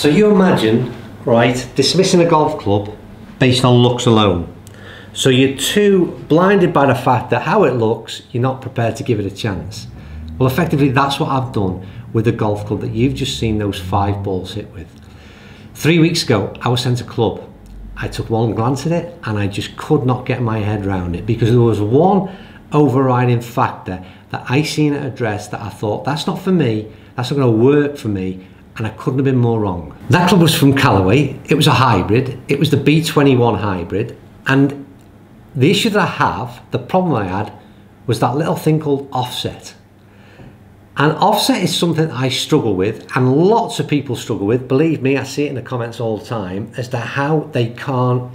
So you imagine, right, dismissing a golf club based on looks alone. So you're too blinded by the fact that how it looks, you're not prepared to give it a chance. Well, effectively, that's what I've done with the golf club that you've just seen those 5 balls hit with. 3 weeks ago, I was sent a club. I took one glance at it and I just could not get my head around it because there was one overriding factor that I seen it addressed that I thought, that's not for me, that's not going to work for me, and I couldn't have been more wrong. That club was from Callaway. It was a hybrid. It was the B21 hybrid, and the issue that I have, the problem I had, was that little thing called offset. And offset is something I struggle with, and lots of people struggle with. Believe me, I see it in the comments all the time as to how they can't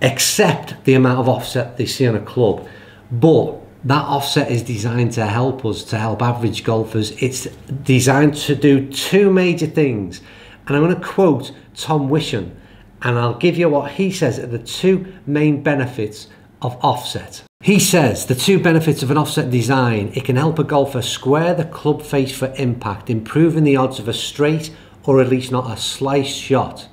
accept the amount of offset they see on a club. But that offset is designed to help us, to help average golfers. It's designed to do 2 major things. And I'm going to quote Tom Wishon, and I'll give you what he says are the 2 main benefits of offset. He says the 2 benefits of an offset design: it can help a golfer square the club face for impact, improving the odds of a straight or at least not a slice shot,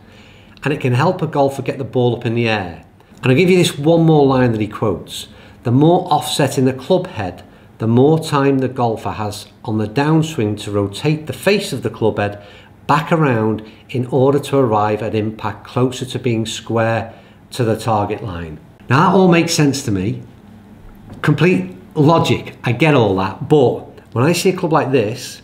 and it can help a golfer get the ball up in the air. And I'll give you this one more line that he quotes: the more offset in the club head, the more time the golfer has on the downswing to rotate the face of the club head back around in order to arrive at impact closer to being square to the target line. Now that all makes sense to me, complete logic, I get all that, but when I see a club like this,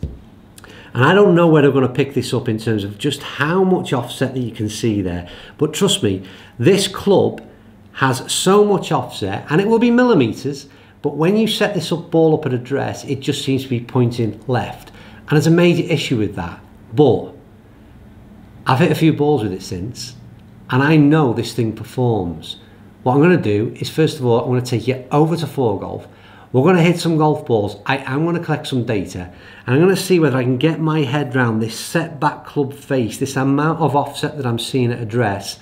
and I don't know whether I'm going to pick this up in terms of just how much offset that you can see there, but trust me, this club has so much offset, and it will be millimeters, but when you set this up ball up at address, it just seems to be pointing left, and there's a major issue with that. But I've hit a few balls with it since, and I know this thing performs. What I'm going to do is, first of all, I'm going to take you over to 4Golf. We're going to hit some golf balls. I am going to collect some data, and I'm going to see whether I can get my head round this setback club face, this amount of offset that I'm seeing at address,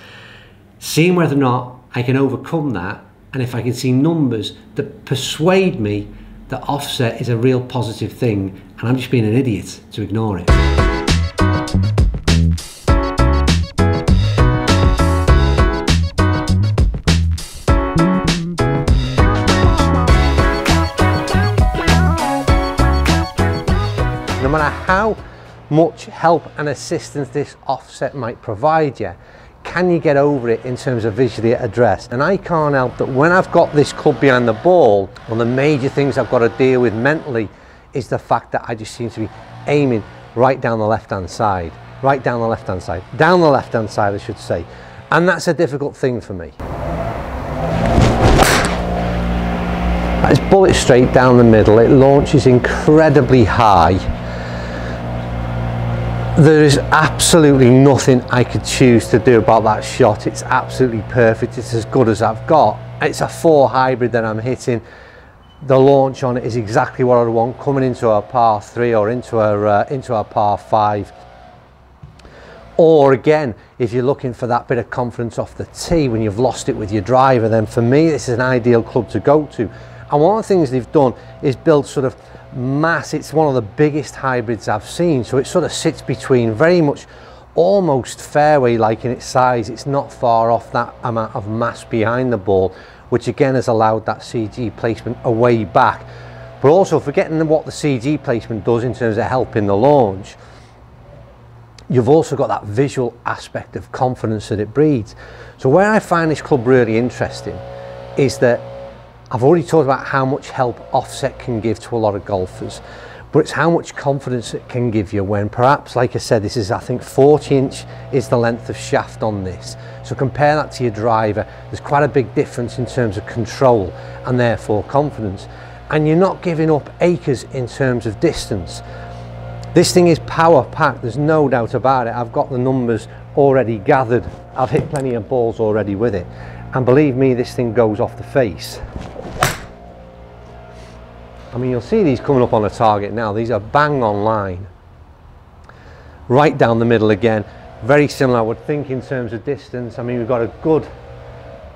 seeing whether or not I can overcome that, and if I can see numbers that persuade me that offset is a real positive thing and I'm just being an idiot to ignore it. No matter how much help and assistance this offset might provide you, can you get over it in terms of visually addressed? And I can't help that when I've got this club behind the ball, one of the major things I've got to deal with mentally is the fact that I just seem to be aiming right down the left-hand side, right down the left-hand side, I should say. And that's a difficult thing for me. That's bullet straight down the middle. It launches incredibly high. There is absolutely nothing I could choose to do about that shot. It's absolutely perfect. It's as good as I've got. It's a 4 hybrid that I'm hitting. The launch on it is exactly what I want, coming into a par 3 or into a par 5. Or again, if you're looking for that bit of confidence off the tee when you've lost it with your driver, then for me, this is an ideal club to go to. And one of the things they've done is build sort of mass. It's one of the biggest hybrids I've seen, so it sort of sits between very much almost fairway like in its size. It's not far off that amount of mass behind the ball, which again has allowed that CG placement away back, but also forgetting what the CG placement does in terms of helping the launch, you've also got that visual aspect of confidence that it breeds. So where I find this club really interesting is that I've already talked about how much help offset can give to a lot of golfers, but it's how much confidence it can give you when perhaps, like I said, this is, I think 40" is the length of shaft on this. So compare that to your driver. There's quite a big difference in terms of control and therefore confidence. And you're not giving up acres in terms of distance. This thing is power packed. There's no doubt about it. I've got the numbers already gathered. I've hit plenty of balls already with it. And believe me, this thing goes off the face. I mean, you'll see these coming up on a target now. These are bang on line. Right down the middle again. Very similar, I would think, in terms of distance. I mean, we've got a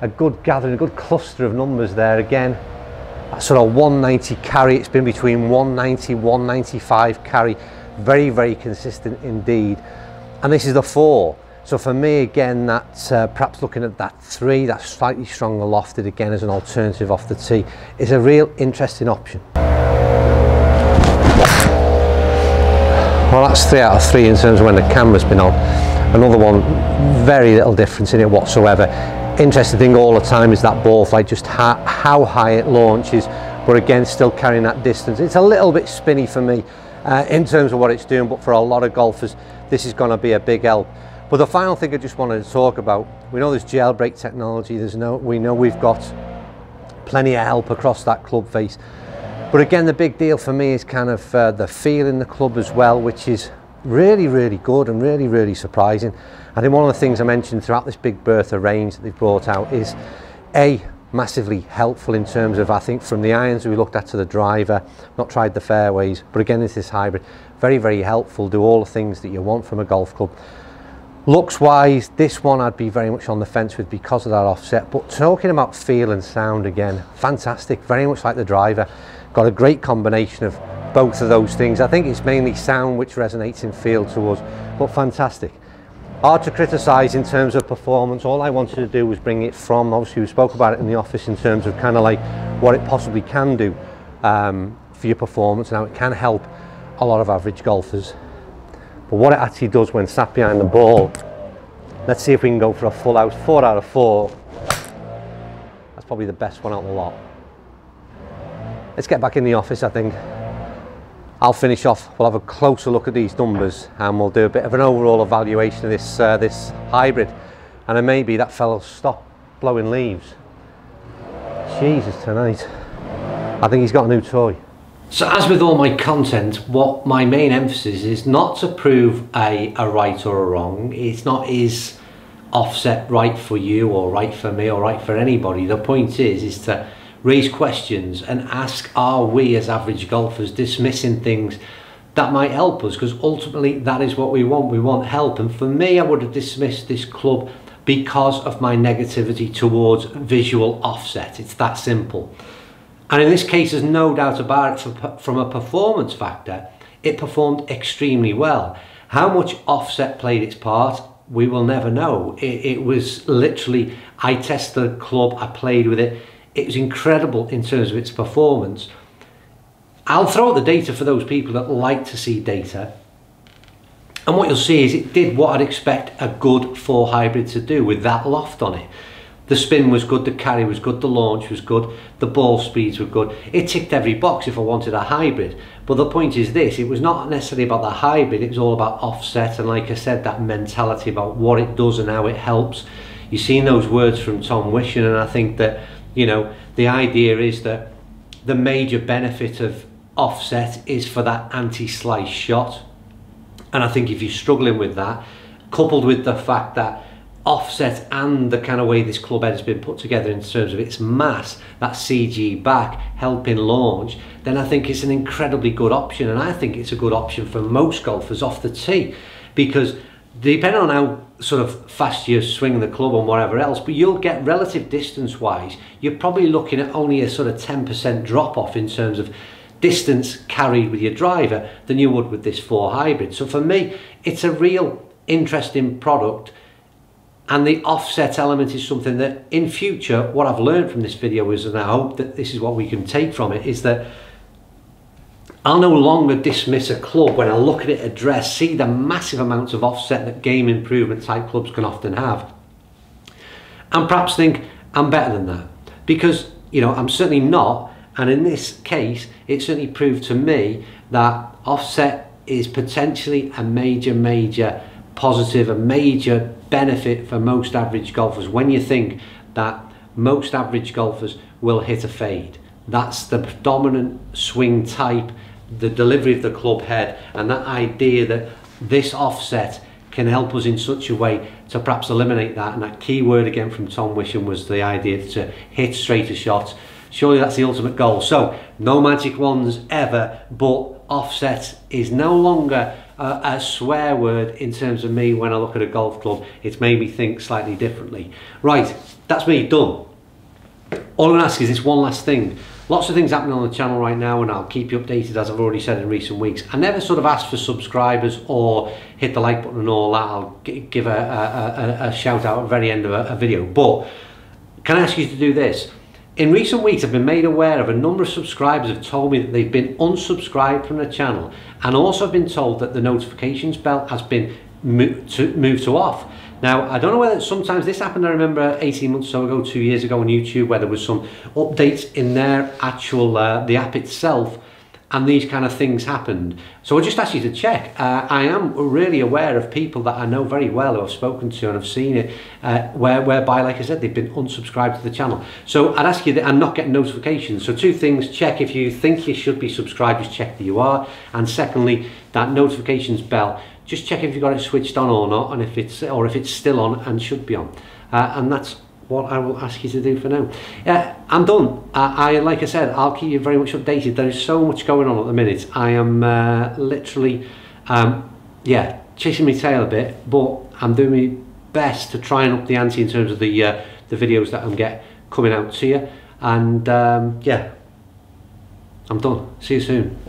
good gathering, a good cluster of numbers there again. That sort of 190 carry. It's been between 190, 195 carry. Very, very consistent indeed. and this is the 4. So for me, again, that's perhaps looking at that 3, that's slightly stronger lofted again as an alternative off the tee, is a real interesting option. Well, that's 3 out of 3 in terms of when the camera's been on. Another one, very little difference in it whatsoever. Interesting thing all the time is that ball flight, just how high it launches, but again, still carrying that distance. It's a little bit spinny for me in terms of what it's doing, but for a lot of golfers, this is going to be a big help. But the final thing I just wanted to talk about, we know there's jailbreak technology, we know we've got plenty of help across that club face. But again, the big deal for me is kind of the feel in the club as well, which is really, really good and really, really surprising. I think one of the things I mentioned throughout this Big Bertha range that they've brought out is A, massively helpful in terms of, I think, from the irons we looked at to the driver, not tried the fairways, but again, it's this hybrid. Very, very helpful, do all the things that you want from a golf club. Looks wise, this one I'd be very much on the fence with because of that offset, but talking about feel and sound again, fantastic, very much like the driver. Got a great combination of both of those things. I think it's mainly sound which resonates in feel to us, but fantastic. Hard to criticise in terms of performance. All I wanted to do was bring it from, obviously we spoke about it in the office in terms of kind of like what it possibly can do for your performance and how it can help a lot of average golfers. But what it actually does when sat behind the ball, let's see if we can go for a full house. 4 out of 4. That's probably the best one out of the lot. Let's get back in the office, I think. I'll finish off, we'll have a closer look at these numbers and we'll do a bit of an overall evaluation of this, this hybrid. And then maybe that fellow'll stop blowing leaves. Jesus, tonight. I think he's got a new toy. So as with all my content, what my main emphasis is not to prove a right or a wrong. It's not is offset right for you or right for me or right for anybody. The point is to raise questions and ask, are we as average golfers dismissing things that might help us? Because ultimately that is what we want. We want help. And for me, I would have dismissed this club because of my negativity towards visual offset. It's that simple. And in this case, there's no doubt about it, from a performance factor, it performed extremely well. How much offset played its part, we will never know. It was literally, I tested the club, I played with it. It was incredible in terms of its performance. I'll throw out the data for those people that like to see data. And what you'll see is it did what I'd expect a good 4 hybrid to do with that loft on it. The spin was good, the carry was good, the launch was good, the ball speeds were good. It ticked every box if I wanted a hybrid. But the point is this, it was not necessarily about the hybrid, it was all about offset and, like I said, that mentality about what it does and how it helps. You've seen those words from Tom Wishon, and I think that, you know, the idea is that the major benefit of offset is for that anti-slice shot. And I think if you're struggling with that, coupled with the fact that offset and the kind of way this club head has been put together in terms of its mass, that CG back helping launch, then I think it's an incredibly good option. And I think it's a good option for most golfers off the tee, because depending on how sort of fast you swing the club and whatever else, but you'll get relative distance wise, you're probably looking at only a sort of 10% drop off in terms of distance carried with your driver than you would with this 4 hybrid. So for me, it's a real interesting product. And the offset element is something that in future, what I've learned from this video is, and I hope that this is what we can take from it, is that I'll no longer dismiss a club when I look at it at address, see the massive amounts of offset that game improvement type clubs can often have, and perhaps think I'm better than that. Because, you know, I'm certainly not. And in this case, it certainly proved to me that offset is potentially a major, major positive, a major benefit for most average golfers. When you think that most average golfers will hit a fade, that's the predominant swing type, the delivery of the club head, and that idea that this offset can help us in such a way to perhaps eliminate that. And that key word again from Tom Wishon was the idea to hit straighter shots. Surely that's the ultimate goal. So no magic wands ever, but offset is no longer a swear word in terms of me when I look at a golf club. It's made me think slightly differently. Right, that's me done. All I'm going to ask is this one last thing. Lots of things happening on the channel right now, and I'll keep you updated, as I've already said in recent weeks. I never sort of asked for subscribers or hit the like button and all that. I'll give a shout out at the very end of a video. But can I ask you to do this? In recent weeks, I've been made aware of a number of subscribers have told me that they've been unsubscribed from the channel, and also been told that the notifications bell has been moved to off. Now, I don't know whether sometimes this happened. I remember 18 months or so ago, 2 years ago on YouTube, where there was some updates in their actual, the app itself, and these kind of things happened. So I just ask you to check. I am really aware of people that I know very well, who I've spoken to and I've seen it, whereby, like I said, they've been unsubscribed to the channel. So I'd ask you that I'm not getting notifications. So two things: check if you think you should be subscribed, just check that you are. And secondly, that notifications bell, just check if you've got it switched on or not, and if it's still on and should be on. And that's what I will ask you to do for now. I'm done. Like I said, I'll keep you very much updated. There is so much going on at the minute. I am literally, yeah, chasing my tail a bit, but I'm doing my best to try and up the ante in terms of the videos that I'm coming out to you. And yeah, I'm done. See you soon.